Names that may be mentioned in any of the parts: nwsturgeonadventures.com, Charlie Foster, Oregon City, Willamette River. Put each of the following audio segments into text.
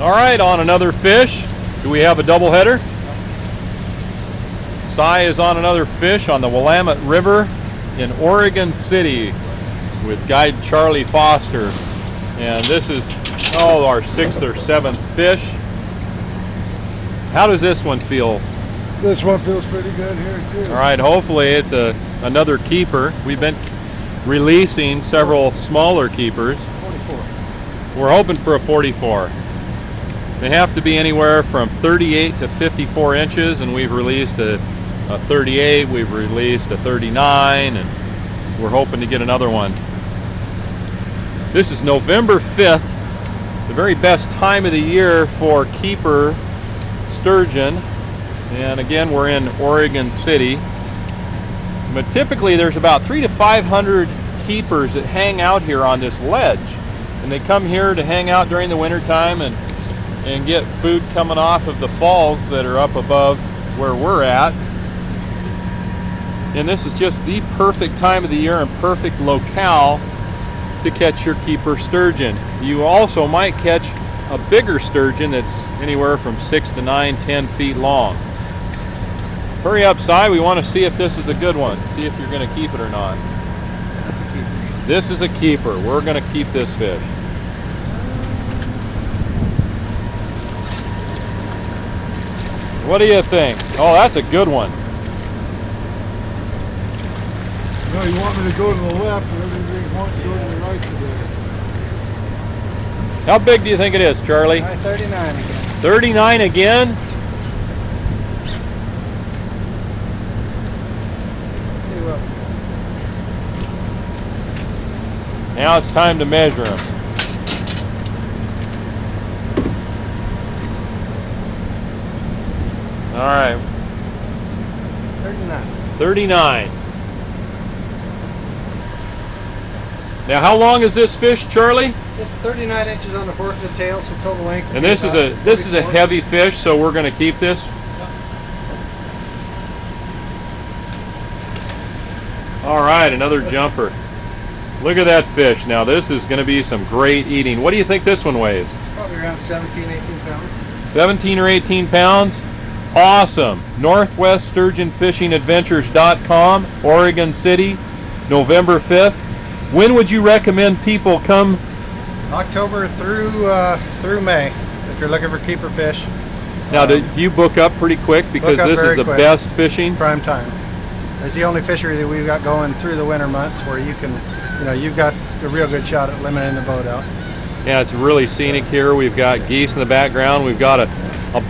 All right, on another fish. Do we have a double header? Si is on another fish on the Willamette River in Oregon City with guide Charlie Foster. And this is, oh, our sixth or seventh fish. How does this one feel? This one feels pretty good here too. All right, hopefully it's another keeper. We've been releasing several smaller keepers. 44. We're hoping for a 44. They have to be anywhere from 38 to 54 inches, and we've released a 38, we've released a 39, and we're hoping to get another one. This is November 5th, the very best time of the year for keeper sturgeon, and again we're in Oregon City. But typically there's about 300 to 500 keepers that hang out here on this ledge, and they come here to hang out during the winter time and get food coming off of the falls that are up above where we're at. And this is just the perfect time of the year and perfect locale to catch your keeper sturgeon. You also might catch a bigger sturgeon that's anywhere from 6 to 9, 10 feet long. Hurry up, Si, we want to see if this is a good one. See if you're going to keep it or not. That's a keeper. This is a keeper. We're going to keep this fish. What do you think? Oh, that's a good one. No, you want me to go to the left, and everything wants to go to the right today. How big do you think it is, Charlie? 39 again. 39 again? Let's see what. Now it's time to measure them. All right. 39. 39. Now, how long is this fish, Charlie? It's 39 inches on the fork and the tail, so total length. And this is a heavy fish, so we're going to keep this. Yep. All right, another jumper. Look at that fish. Now, this is going to be some great eating. What do you think this one weighs? It's probably around 17, 18 pounds. 17 or 18 pounds. Awesome. Northwest Sturgeon Fishing Adventures.com, Oregon City, November 5th. When would you recommend people come? October through May, if you're looking for keeper fish. Now, do you book up pretty quick, because this is the best fishing? It's prime time. It's the only fishery that we've got going through the winter months where you can, you know, you've got a real good shot at limiting the boat out. Yeah, it's really scenic here. We've got geese in the background. We've got a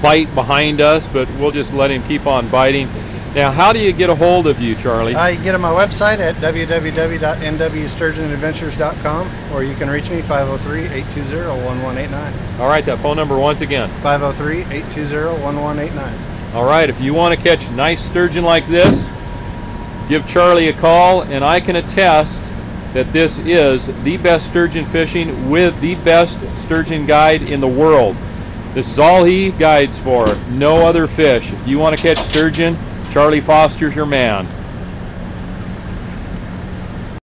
bite behind us, but we'll just let him keep on biting. Now, how do you get a hold of you, Charlie? You can get on my website at www.nwsturgeonadventures.com, or you can reach me 503-820-1189. All right, that phone number once again. 503-820-1189. All right, if you want to catch nice sturgeon like this, give Charlie a call, and I can attest that this is the best sturgeon fishing with the best sturgeon guide in the world. This is all he guides for, no other fish. If you want to catch sturgeon, Charlie Foster's your man.